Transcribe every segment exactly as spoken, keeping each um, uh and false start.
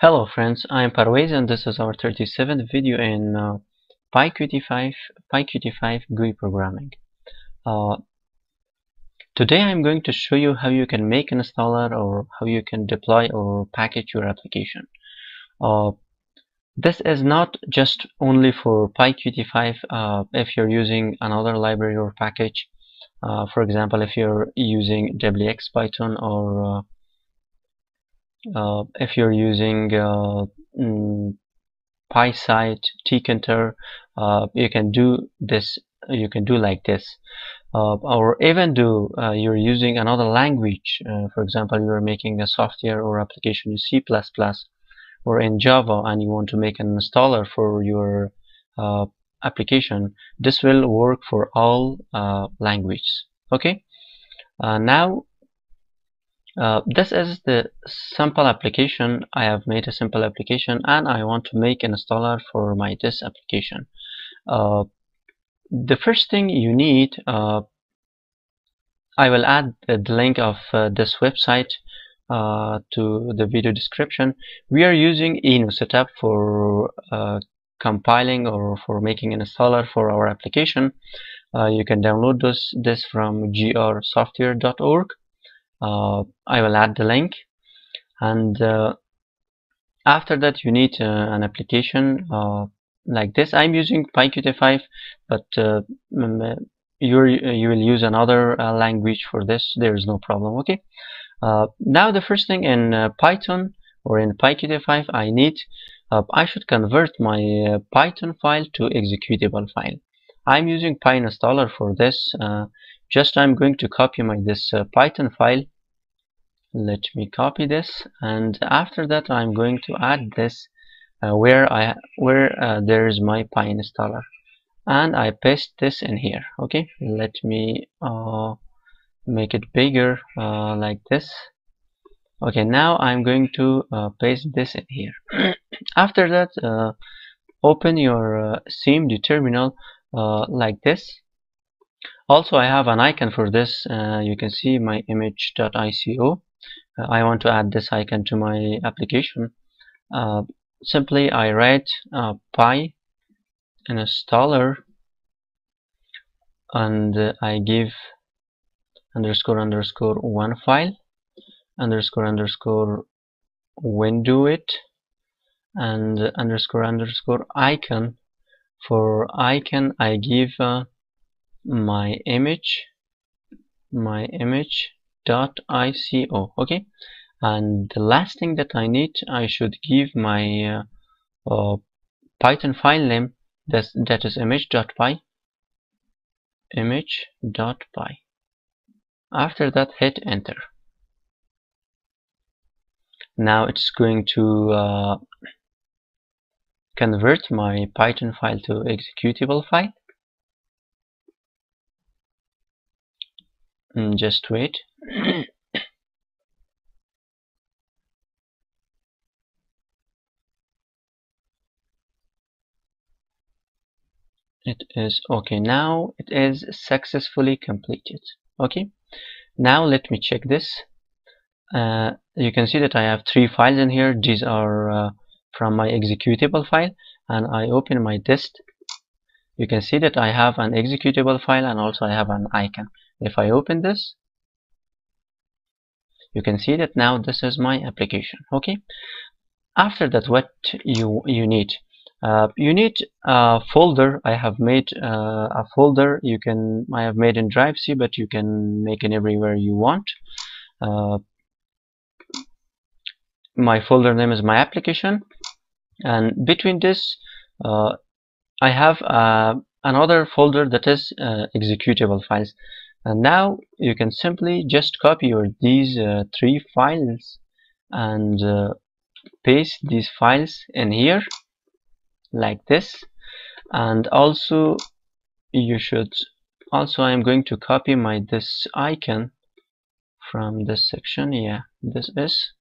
Hello friends, I'm Parvez and this is our thirty-seventh video in uh, PyQt five, PyQt five G U I programming. Uh, today I'm going to show you how you can make an installer or how you can deploy or package your application. Uh, this is not just only for PyQt five uh, if you're using another library or package. Uh, for example, if you're using wxPython or uh, Uh, if you're using uh, mm, PySide, Tkinter, uh, you can do this. You can do like this, uh, or even do uh, you're using another language. Uh, for example, you're making a software or application in C plus plus or in Java, and you want to make an installer for your uh, application. This will work for all uh, languages. Okay. Uh, now. Uh, this is the simple application. I have made a simple application and I want to make an installer for my this application. Uh, the first thing you need, uh, I will add the link of uh, this website uh, to the video description. We are using Inno Setup for uh, compiling or for making an installer for our application. Uh, you can download this, this from j r software dot org. Uh, I will add the link, and uh, after that you need uh, an application uh, like this. I'm using PyQt five, but uh, you you will use another uh, language for this. There is no problem. Okay. Uh, now the first thing in uh, Python or in PyQt five I need, uh, I should convert my uh, Python file to executable file. I'm using PyInstaller for this. Uh, just I'm going to copy my this uh, Python file. Let me copy this, and after that I'm going to add this uh, where I where uh, there is my PyInstaller, and I paste this in here. Okay, let me uh, make it bigger uh, like this. Okay, now I'm going to uh, paste this in here. After that, uh, open your uh, C M D terminal uh, like this. Also, I have an icon for this. Uh, you can see my image dot I C O. Uh, I want to add this icon to my application. Uh, simply, I write uh, PyInstaller, and uh, I give underscore underscore one file, underscore underscore window it, and underscore underscore icon. For icon, I give uh, my image my image dot I C O. okay, and the last thing that I need, I should give my uh, uh, Python file name, that's, that is image dot py, image dot py. After that, hit enter. Now it's going to uh, convert my Python file to executable file. Just wait. It is okay. Now it is successfully completed. Okay, now let me check this. Uh, you can see that I have three files in here. These are uh, from my executable file, and I open my dist. You can see that I have an executable file, and also I have an icon. If I open this, you can see that now this is my application. Okay. After that, what you you need? Uh, you need a folder. I have made uh, a folder. You can I have made in Drive C, but you can make it everywhere you want. Uh, my folder name is my application, and between this, uh, I have uh, another folder that is uh, executable files. And now you can simply just copy your these uh, three files and uh, paste these files in here like this. And also you should also I'm going to copy my this icon from this section. Yeah, this is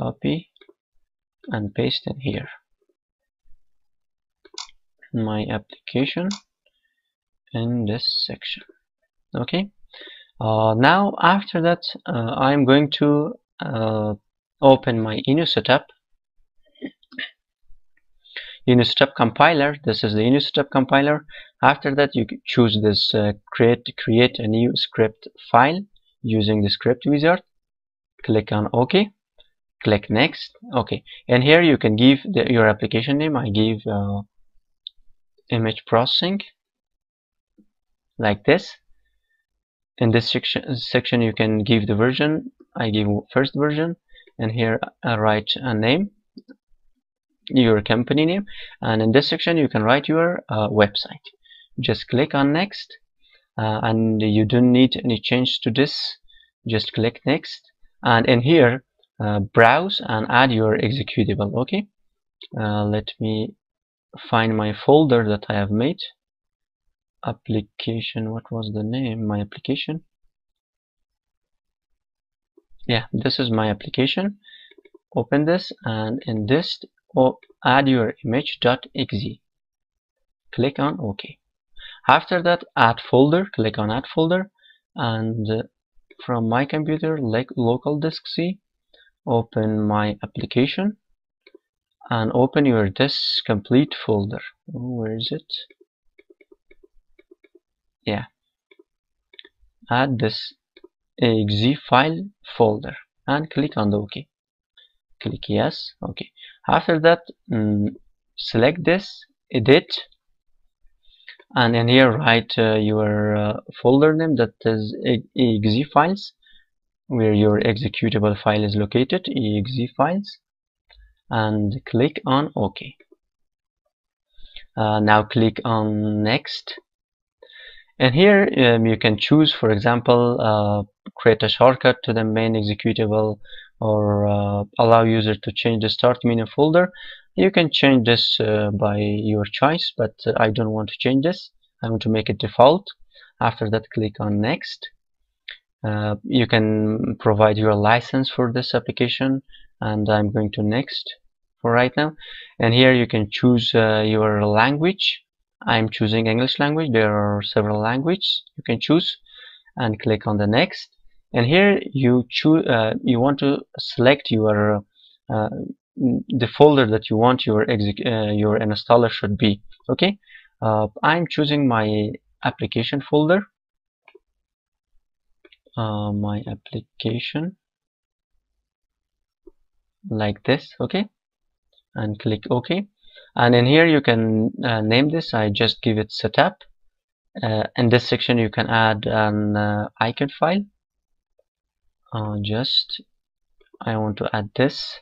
copy and paste in here. My application in this section. Okay. Uh, now after that, uh, I'm going to uh, open my Inno Setup. Inno Setup compiler. This is the Inno Setup compiler. After that, you choose this uh, create create a new script file using the script wizard. Click on OK. Click next. OK. And here you can give the, your application name. I give uh, image processing like this. In this section, section you can give the version. I give first version, and here I write a name, your company name, and in this section you can write your uh, website. Just click on next, uh, and you don't need any change to this. Just click next, and in here uh, browse and add your executable. Okay, uh, let me find my folder that I have made. Application, what was the name? My application. Yeah, this is my application. Open this, and in this oh, add your image.exe. Click on OK. After that, add folder. Click on add folder, and uh, from my computer, like local disk C, open my application and open your disk complete folder. Oh, where is it? Yeah, add this exe file folder and click on the OK. Click yes. OK. After that, mm, select this, edit, and in here write uh, your uh, folder name, that is exe files, where your executable file is located, exe files, and click on OK. Uh, now click on next. And here um, you can choose, for example, uh, create a shortcut to the main executable, or uh, allow user to change the start menu folder. You can change this uh, by your choice, but uh, I don't want to change this. I want to make it default. After that, click on next. Uh, you can provide your license for this application, and I'm going to next for right now. And here you can choose uh, your language. I'm choosing English language. There are several languages you can choose, and click on the next. And here you choose. Uh, you want to select your uh, the folder that you want your exec uh, your installer should be. Okay. Uh, I'm choosing my application folder. Uh, my application like this. Okay, and click OK. And in here you can uh, name this. I just give it setup. Uh, in this section you can add an uh, icon file. Uh, just I want to add this.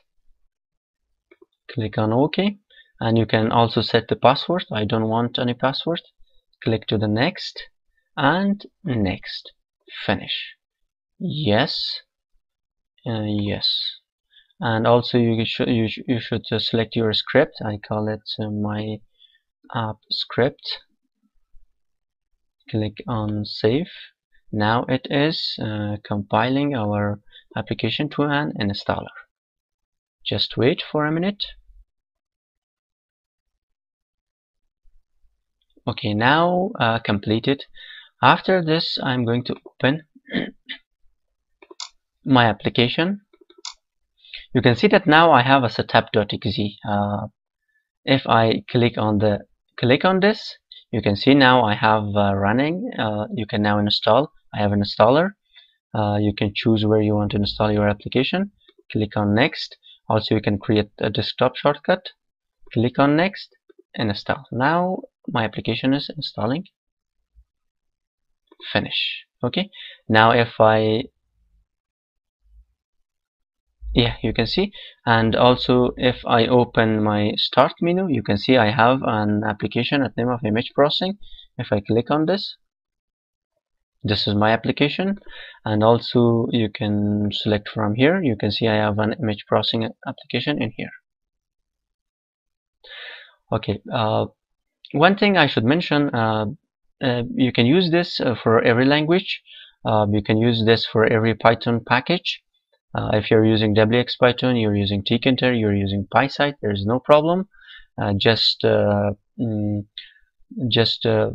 Click on OK. And you can also set the password. I don't want any password. Click to the next and next. Finish. Yes. Uh, yes. And also you should you, sh you should uh, select your script. I call it uh, my app script. Click on save. Now it is uh, compiling our application to an installer. Just wait for a minute. Okay, now uh, completed. After this, I'm going to open my application. You can see that now I have a setup.exe. Uh, if I click on the click on this, you can see now I have uh, running. Uh, you can now install. I have an installer. Uh, you can choose where you want to install your application. Click on next. Also, you can create a desktop shortcut. Click on next and install. Now my application is installing. Finish. Okay. Now if I yeah, you can see, and also if I open my start menu, you can see I have an application at name of image processing. If I click on this, this is my application, and also you can select from here. You can see I have an image processing application in here. Okay, uh, one thing I should mention, uh, uh, you can use this uh, for every language. Uh, you can use this for every Python package. Uh, if you're using wxPython, you're using Tkinter, you're using PySide, there is no problem. Uh, just uh, mm, just uh,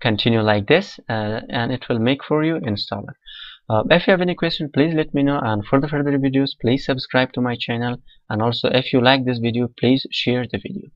continue like this, uh, and it will make for you installer. Uh, if you have any question, please let me know, and for the further videos please subscribe to my channel, and also if you like this video please share the video.